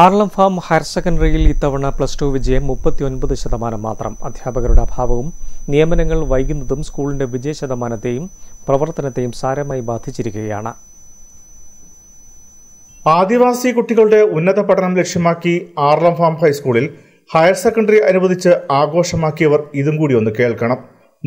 Aralam farm higher സെക്കൻഡറിയിൽ ഇത്തവണ plus two വിജയം 39% മാത്രം. അധ്യാപകരുടെ അഭാവവും നിയമനങ്ങൾ വൈകുന്നതും സ്കൂളിന്റെ വിജയശതമാനത്തെയും പ്രവർത്തനത്തെയും സാരമായി ബാധിച്ചിരിക്കുകയാണ്. ആദിവാസി കുട്ടികളുടെ ഉന്നത പഠനം ലക്ഷ്യമാക്കി ആർളം ഫാം ഹൈസ്കൂളിൽ ഹയർ സെക്കൻഡറി അനുവദിച്ച് ആഘോഷമാക്കിയവർ ഇതും കൂടി ഒന്ന് കേൾക്കണം.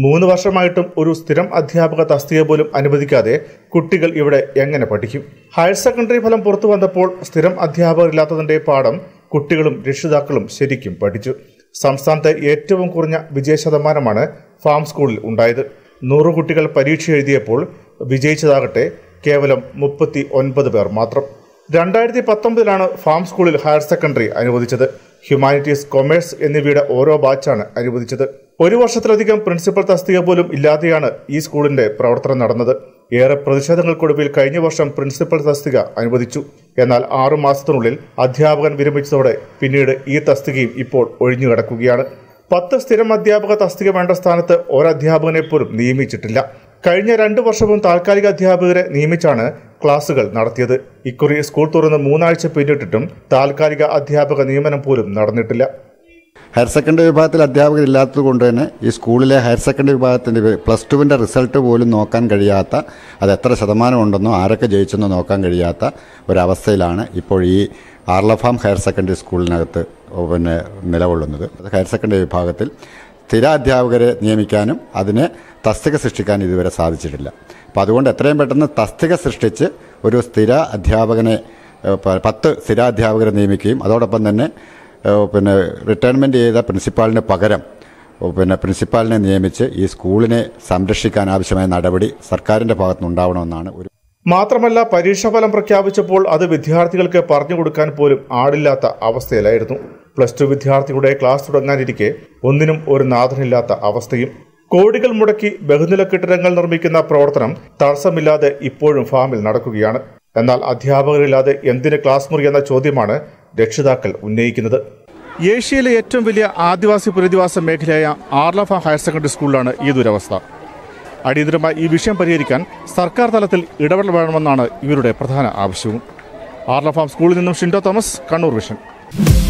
3 വർഷമായിട്ടും ഒരു സ്ഥിരം അധ്യാപക തസ്തിക പോലും അനുവദിക്കാതെ കുട്ടികൾ ഇവിടെ എങ്ങനെ പഠിക്കും? ഹയർ സെക്കൻഡറി ഫലം പുറത്തു വന്നപ്പോൾ സ്ഥിരം അധ്യാപകരില്ലാത്തതിന്റെ പാഠം കുട്ടികളും രക്ഷിതാക്കളും ശരിക്കും പഠിച്ചു. സംസ്ഥാനത്തെ ഏറ്റവും കുറഞ്ഞ വിജയശതമാനമാണ് ഫാം സ്കൂളിൽ ഉണ്ടായത്. 100 കുട്ടികൾ പരീക്ഷ എഴുതിയപ്പോൾ വിജയിച്ചതാകട്ടെ കേവലം 39 പേർ മാത്രം. 2019 ഫാം സ്കൂളിൽ ഹയർ സെക്കൻഡറി അനുവദിച്ചത്. ഹ്യൂമാനിറ്റീസ്, കൊമേഴ്സ് എന്നിവയുടെ ഓരോ ബാച്ചാണ് അനുവദിച്ചത്. 1 വർഷത്തിലധികം പ്രിൻസിപ്പൽ തസ്തിക പോലും ഇല്ലാതെയാണ് ഈ സ്കൂളിന്റെ പ്രവർത്തനം നടന്നത്. ഏറെ പ്രതിഷേധങ്ങൾക്കൊടുവിൽ കഴിഞ്ഞ വർഷം പ്രിൻസിപ്പൽ തസ്തിക അനുവദിച്ചു. എന്നാൽ 6 മാസത്തിനുള്ളിൽ അധ്യാപകൻ വിരമിച്ചതോടെ പിന്നീട് ഈ തസ്തികയും ഇപ്പോൾ ഒഴിഞ്ഞുകിടക്കുകയാണ്. 10 സ്ഥിരം അധ്യാപക തസ്തിക വേണ്ട സ്ഥാനത്ത് ഒരധ്യാപകനെ പോലും നിയമിച്ചിട്ടില്ല. കഴിഞ്ഞ 2 വർഷവും താൽക്കാലിക അധ്യാപകരെ നിയമിച്ചാണ് ക്ലാസുകൾ നടത്തിയത്. ഇക്കുറി സ്കൂൾ തുറന്ന് 3 ആഴ്ച പിന്നിട്ടിട്ടും താൽക്കാലിക അധ്യാപക നിയമനം പോലും നടന്നിട്ടില്ല. ഹയർ സെക്കൻഡറി വിഭാഗത്തിൽ അധ്യാപകരില്ലാത്തത് കൊണ്ട് തന്നെ ഈ സ്കൂളിലെ ഹയർ സെക്കൻഡറി വിഭാഗത്തിൻ്റെ പ്ലസ് ടുവിൻ്റെ റിസൾട്ട് പോലും നോക്കാൻ കഴിയാത്ത, അത് എത്ര ശതമാനം ഉണ്ടെന്നോ ആരൊക്കെ ജയിച്ചെന്നോ നോക്കാൻ കഴിയാത്ത ഒരവസ്ഥയിലാണ് ഇപ്പോൾ ഈ ആർളഫാം ഹയർ സെക്കൻഡറി സ്കൂളിനകത്ത് നിലകൊള്ളുന്നത്. അത് ഹയർ സെക്കൻഡറി വിഭാഗത്തിൽ സ്ഥിര അധ്യാപകരെ നിയമിക്കാനും അതിന് തസ്തിക സൃഷ്ടിക്കാനും ഇതുവരെ സാധിച്ചിട്ടില്ല. അപ്പോൾ അതുകൊണ്ട് എത്രയും പെട്ടെന്ന് തസ്തിക സൃഷ്ടിച്ച് ഒരു സ്ഥിര അധ്യാപകനെ 10 സ്ഥിര അധ്യാപകരെ നിയമിക്കുകയും അതോടൊപ്പം തന്നെ റിട്ടയർമെൻറ്റ് ചെയ്ത പ്രിൻസിപ്പാളിന് പകരം പ്രിൻസിപ്പാളിനെ നിയമിച്ച് ഈ സ്കൂളിനെ സംരക്ഷിക്കാൻ ആവശ്യമായ നടപടി സർക്കാരിൻ്റെ ഭാഗത്തുനിന്നുണ്ടാവണമെന്നാണ്. ഒരു മാത്രമല്ല, പരീക്ഷാഫലം പ്രഖ്യാപിച്ചപ്പോൾ അത് വിദ്യാർത്ഥികൾക്ക് പറഞ്ഞു കൊടുക്കാൻ പോലും ആളില്ലാത്ത അവസ്ഥയിലായിരുന്നു. പ്ലസ് ടു വിദ്യാർത്ഥികളുടെ ക്ലാസ് തുടങ്ങാനിരിക്കെ ഒന്നിനും ഒരു നാഥനില്ലാത്ത അവസ്ഥയും. കോടികൾ മുടക്കി ബഹുനില കെട്ടിടങ്ങൾ നിർമ്മിക്കുന്ന പ്രവർത്തനം തടസ്സമില്ലാതെ ഇപ്പോഴും ഫാമിൽ നടക്കുകയാണ്. എന്നാൽ അധ്യാപകരില്ലാതെ എന്തിന് ക്ലാസ് മുറി എന്ന ചോദ്യമാണ് രക്ഷിതാക്കൾ ഉന്നയിക്കുന്നത്. ഏഷ്യയിലെ ഏറ്റവും വലിയ ആദിവാസി പുനരധിവാസ മേഖലയായ ആർളഫ ഹയർ സെക്കൻഡറി സ്കൂളിലാണ് ഈ ദുരവസ്ഥ. അടിയന്തരമായി ഈ വിഷയം പരിഹരിക്കാൻ സർക്കാർ തലത്തിൽ ഇടപെടൽ വേണമെന്നാണ് ഇവരുടെ പ്രധാന ആവശ്യവും. ആർളഫാം സ്കൂളിൽ നിന്നും ഷിൻഡോ തോമസ്, കണ്ണൂർ വിഷൻ.